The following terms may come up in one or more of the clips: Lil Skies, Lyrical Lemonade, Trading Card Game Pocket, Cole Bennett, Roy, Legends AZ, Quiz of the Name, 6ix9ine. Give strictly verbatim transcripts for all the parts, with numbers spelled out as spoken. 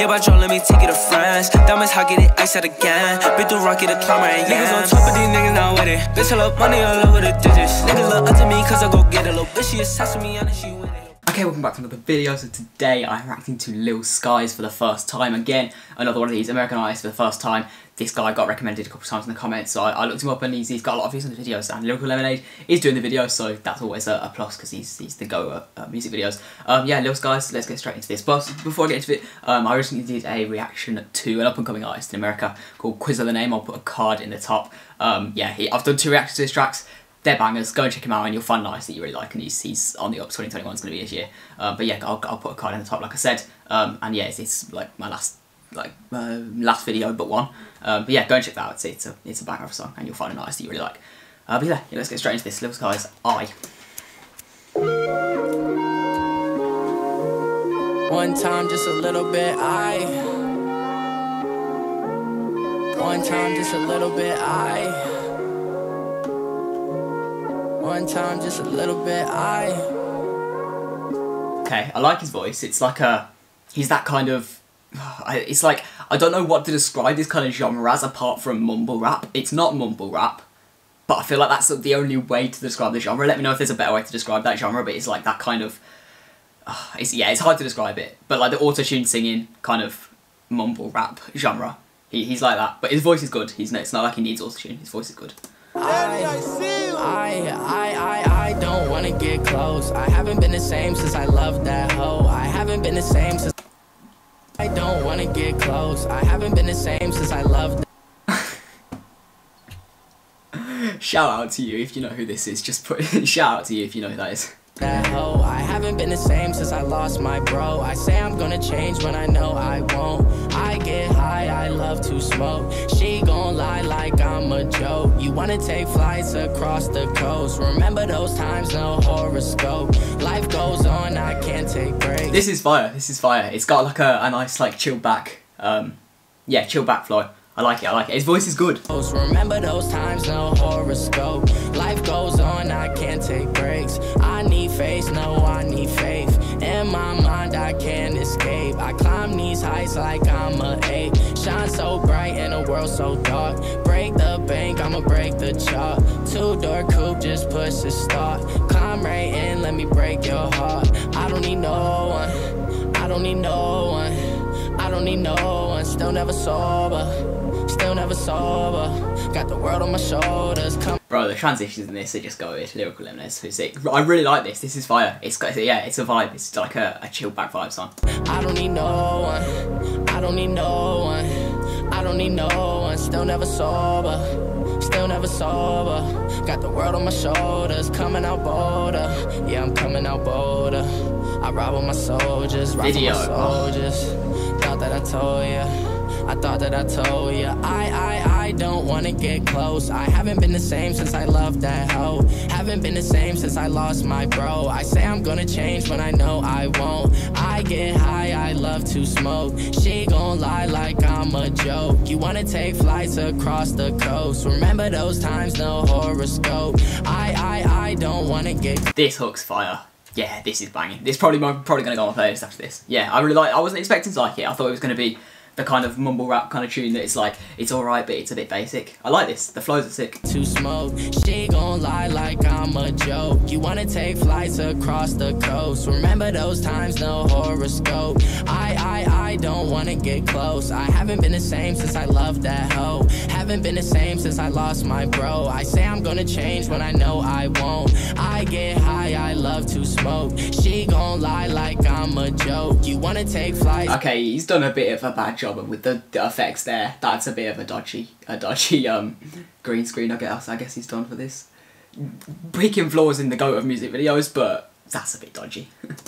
Yeah, by John, let me take it to France. Diamonds, how get it? Ice out again. Been through Rocky, the climber, and yams. Niggas on top of these niggas, not with it. Bitch, I love money all over the digits. Niggas look up to me, cause I go get it. Little bitch, she obsessed with me, and she with it. Okay, welcome back to another video. So today I'm reacting to Lil Skies for the first time. Again, another one of these American artists for the first time. This guy got recommended a couple of times in the comments, so I, I looked him up, and he's, he's got a lot of views on the videos, and Lyrical Lemonade is doing the video, so that's always a, a plus, because he's, he's the go at uh, music videos. Um, yeah, Lil Skies, let's get straight into this. But before I get into it, um, I recently did a reaction to an up-and-coming artist in America called Quiz of the Name. I'll put a card in the top. Um, yeah, he, I've done two reactions to his tracks. They're bangers. Go and check him out, and you'll find an artist that you really like, and he's, he's on the up. twenty twenty-one is going to be this year. Uh, but yeah, I'll, I'll put a card in the top, like I said. Um, and yeah, it's, it's like my last like uh, last video, but one. Um, but yeah, go and check that out. It's, it's a it's a banger of a song, and you'll find an artist that you really like. Uh, but yeah, yeah, let's get straight into this. Lil Skies, I. One time, just a little bit, I. One time, just a little bit, I. One time, just a little bit, I. Okay, I like his voice. It's like a, he's that kind of, it's like, I don't know what to describe this kind of genre as apart from mumble rap. It's not mumble rap, but I feel like that's the only way to describe the genre. Let me know if there's a better way to describe that genre, but it's like that kind of, uh, it's, yeah, it's hard to describe it, but like the auto-tune singing kind of mumble rap genre. He, he's like that, but his voice is good. He's, it's not like he needs auto-tune, his voice is good. I, I, I, I, I don't wanna get close. I haven't been the same since I loved that hoe. I haven't been the same since I don't wanna get close. I haven't been the same since I loved that. Shout out to you if you know who this is. Just put shout out to you if you know who that is. That hoe, I haven't been the same since I lost my bro. I say I'm gonna change when I know I won't. I get high, I love to smoke. She gon' lie like I'm a joke. You wanna take flights across the coast. Remember those times, no horoscope. Life goes on, I can't take breaks. This is fire, this is fire. It's got like a, a nice like chill back, um, yeah, chill back flow. I like it, I like it. His voice is good. Remember those times, no horoscope. Life goes on, I can't take breaks. I need faith, no, I need faith. In my mind, I can't escape. I climb these heights like I'm a ape. Shine so bright in a world so dark. Break the bank, I'ma break the chart. Two-door coupe, just push the start. Climb right in, let me break your heart. I don't need no one. I don't need no one. I don't need no one. Still never sober. Still never sober, got the world on my shoulders. Come bro, the transitions in this are just go with Lyrical Lemonade. I really like this. This is fire. It's got, yeah, it's a vibe. It's like a, a chill back vibe song. I don't need no one. I don't need no one. I don't need no one. Still never sober. Still never sober. Got the world on my shoulders. Coming out bolder. Yeah, I'm coming out bolder. I ride with my soldiers. Ride Video. With my soldiers. Oh. Thought that I told ya. I thought that I told ya. I, I, I don't wanna get close. I haven't been the same since I loved that hoe. Haven't been the same since I lost my bro. I say I'm gonna change when I know I won't. I get high, I love to smoke. She gon' lie like I'm a joke. You wanna take flights across the coast. Remember those times, no horoscope. I, I, I don't wanna get. This hook's fire. Yeah, this is banging. This probably, I'm probably gonna go on my playlist after this. Yeah, I really like, I wasn't expecting to like it. I thought it was gonna be the kind of mumble rap kind of tune that it's like, it's alright, but it's a bit basic. I like this. The flows are sick. To smoke, she gon' lie like I'm a joke. You wanna take flights across the coast. Remember those times, no horoscope. I, I, I don't wanna get close. I haven't been the same since I loved that hoe. Haven't been the same since I lost my bro. I say I'm gonna change when I know I won't. I get high, I love to smoke. She gon' lie like I'm a joke. You wanna take flights. Okay, he's done a bit of a bad job with the, the effects there. That's a bit of a dodgy, a dodgy um, green screen. I guess I guess he's done for this. Picking flaws in the goat of music videos, but that's a bit dodgy.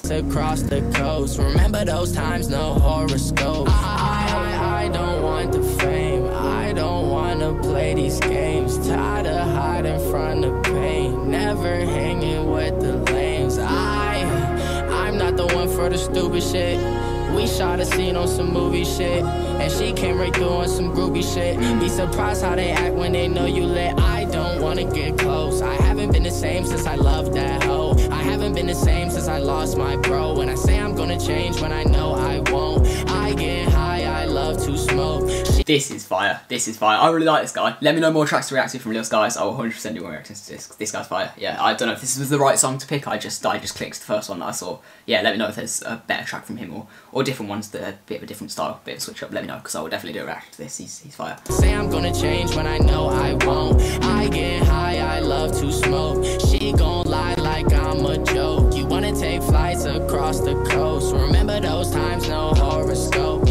Across the coast, remember those times, no horoscope. I, I, I don't want the fame. I don't wanna play these games. Tired of hiding from the pain. Never hanging with the lames. I, I'm not the one for the stupid shit. We shot a scene on some movie shit, and she came right through on some groovy shit. Be surprised how they act when they know you lit. I don't wanna get close. I haven't been the same since I loved that hoe. I haven't been the same since I lost my bro. And I say I'm gonna change when I know I won't. I get high. This is fire. This is fire. I really like this guy. Let me know more tracks to react to from Lil Skies. I will one hundred percent do more reactions to this. This guy's fire. Yeah, I don't know if this was the right song to pick. I just I just clicked the first one that I saw. Yeah, let me know if there's a better track from him or, or different ones that are a bit of a different style, a bit of a switch up. Let me know, because I will definitely do a reaction to this. He's, he's fire. Say I'm gonna change when I know I won't. I get high, I love to smoke. She gon' lie like I'm a joke. You wanna take flights across the coast. Remember those times, no horoscope.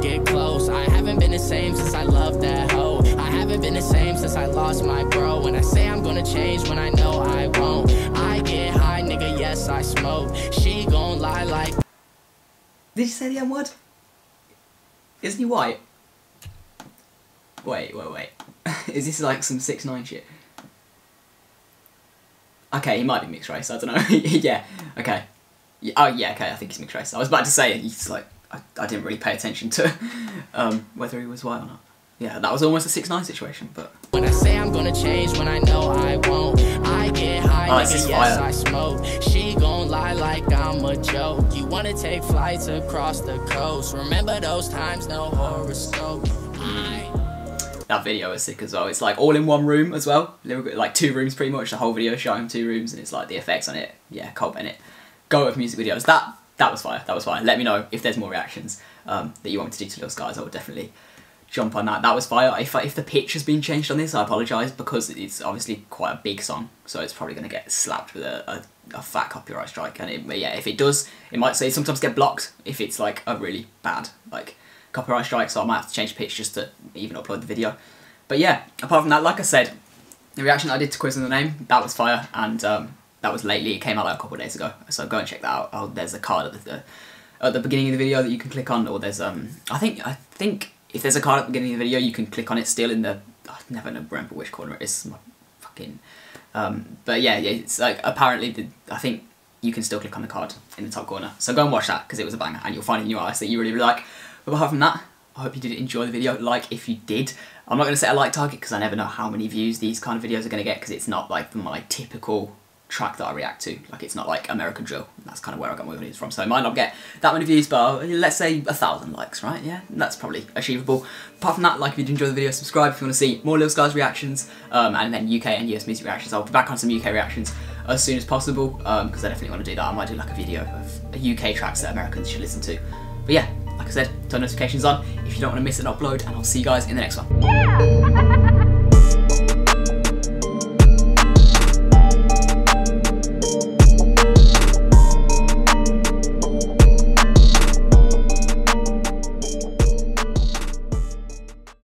Get close. I haven't been the same since I loved that hoe. I haven't been the same since I lost my bro. When I say I'm gonna change when I know I won't. I get high, nigga, yes, I smoke. She gon' lie like... Did you say the M-word? Isn't he white? Wait, wait, wait. Is this like some six nine shit? Okay, he might be mixed race, I don't know. Yeah, okay. Yeah, oh, yeah, okay, I think he's mixed race. I was about to say, he's like... I, I didn't really pay attention to um, whether he was white or not. Yeah, that was almost a six nine situation, but... When I say I'm gonna change, when I know I won't, I get high, oh, nigga, yes, I smoke. She gon' lie like I'm a joke. You wanna take flights across the coast. Remember those times, no horoscope. I... That video is sick as well. It's like all in one room as well. Like two rooms pretty much. The whole video showing two rooms, and it's like the effects on it. Yeah, Cole Bennett. Go with music videos. That... That was fire, that was fire. Let me know if there's more reactions um, that you want me to do to Lil Skies. I will definitely jump on that. That was fire. If, if the pitch has been changed on this, I apologise, because it's obviously quite a big song, so it's probably going to get slapped with a, a, a fat copyright strike. And it, yeah, if it does, it might say sometimes get blocked if it's like a really bad like copyright strike, so I might have to change the pitch just to even upload the video. But yeah, apart from that, like I said, the reaction I did to Quiz of the Name, that was fire, and... Um, That was lately, it came out like a couple of days ago, so go and check that out. Oh, there's a card at the, uh, at the beginning of the video that you can click on, or there's, um, I think, I think if there's a card at the beginning of the video, you can click on it still in the, I never remember which corner it is, my fucking, um, but yeah, yeah, it's like, apparently, the, I think you can still click on the card in the top corner, so go and watch that, because it was a banger, and you'll find a new artist that you really, really like. But apart from that, I hope you did enjoy the video. Like if you did. I'm not going to set a like target, because I never know how many views these kind of videos are going to get, because it's not like my typical track that I react to, like it's not like American Drill, that's kind of where I got my videos from, so I might not get that many views, but let's say a thousand likes, right? Yeah, that's probably achievable. Apart from that, like if you did enjoy the video, subscribe if you want to see more Lil Skies reactions, um, and then U K and U S music reactions. I'll be back on some U K reactions as soon as possible, because um, I definitely want to do that. I might do like a video of U K tracks that Americans should listen to. But yeah, like I said, turn notifications on if you don't want to miss an upload, and I'll see you guys in the next one. Yeah.